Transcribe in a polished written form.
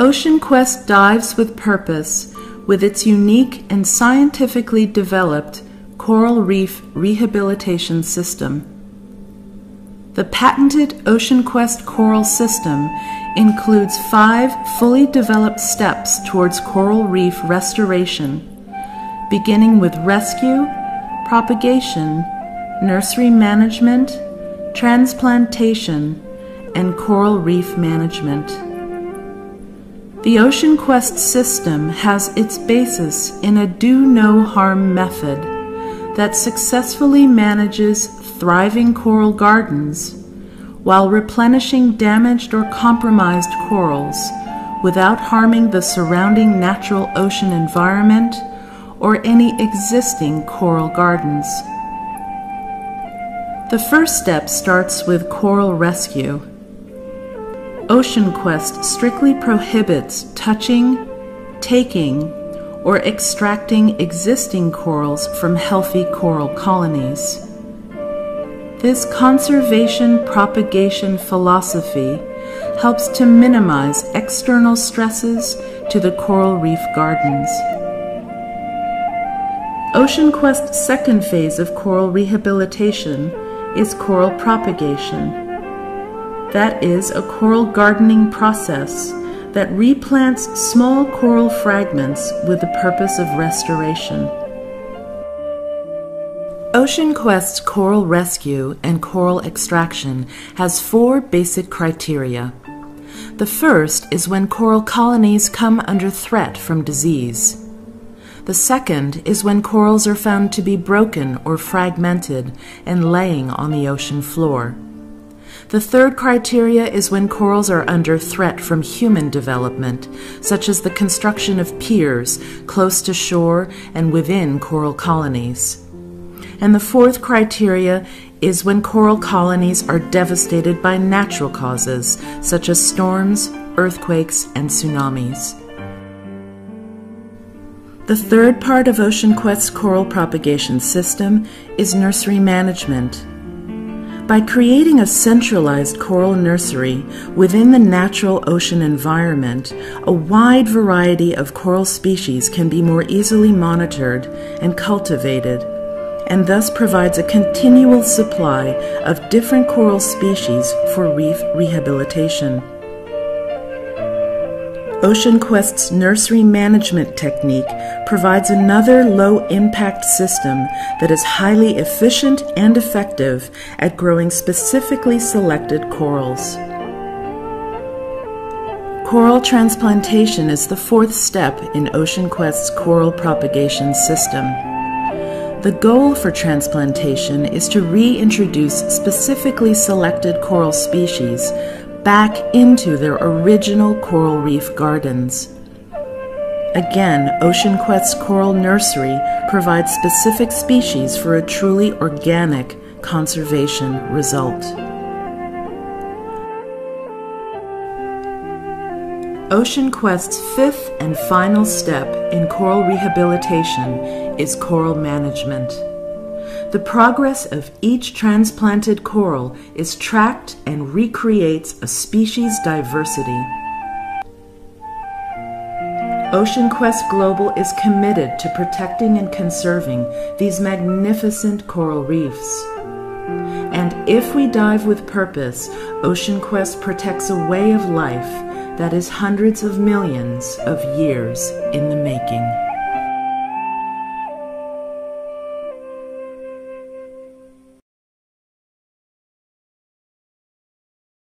Ocean Quest dives with purpose with its unique and scientifically developed coral reef rehabilitation system. The patented Ocean Quest Coral System includes 5 fully developed steps towards coral reef restoration, beginning with rescue, propagation, nursery management, transplantation, and coral reef management. The Ocean Quest system has its basis in a do-no-harm method that successfully manages thriving coral gardens while replenishing damaged or compromised corals without harming the surrounding natural ocean environment or any existing coral gardens. The first step starts with coral rescue. Ocean Quest strictly prohibits touching, taking, or extracting existing corals from healthy coral colonies. This conservation propagation philosophy helps to minimize external stresses to the coral reef gardens. Ocean Quest's second phase of coral rehabilitation is coral propagation. That is a coral gardening process that replants small coral fragments with the purpose of restoration. Ocean Quest's coral rescue and coral extraction has 4 basic criteria. The first is when coral colonies come under threat from disease. The second is when corals are found to be broken or fragmented and laying on the ocean floor. The third criteria is when corals are under threat from human development, such as the construction of piers close to shore and within coral colonies. And the fourth criteria is when coral colonies are devastated by natural causes, such as storms, earthquakes, and tsunamis. The third part of Ocean Quest's coral propagation system is nursery management. By creating a centralized coral nursery within the natural ocean environment, a wide variety of coral species can be more easily monitored and cultivated, and thus provides a continual supply of different coral species for reef rehabilitation. Ocean Quest's nursery management technique provides another low-impact system that is highly efficient and effective at growing specifically selected corals. Coral transplantation is the 4th step in Ocean Quest's coral propagation system. The goal for transplantation is to reintroduce specifically selected coral species back into their original coral reef gardens. Again, Ocean Quest's coral nursery provides specific species for a truly organic conservation result. Ocean Quest's 5th and final step in coral rehabilitation is coral management. The progress of each transplanted coral is tracked and recreates a species diversity. Ocean Quest Global is committed to protecting and conserving these magnificent coral reefs. And if we dive with purpose, Ocean Quest protects a way of life that is hundreds of millions of years in the making.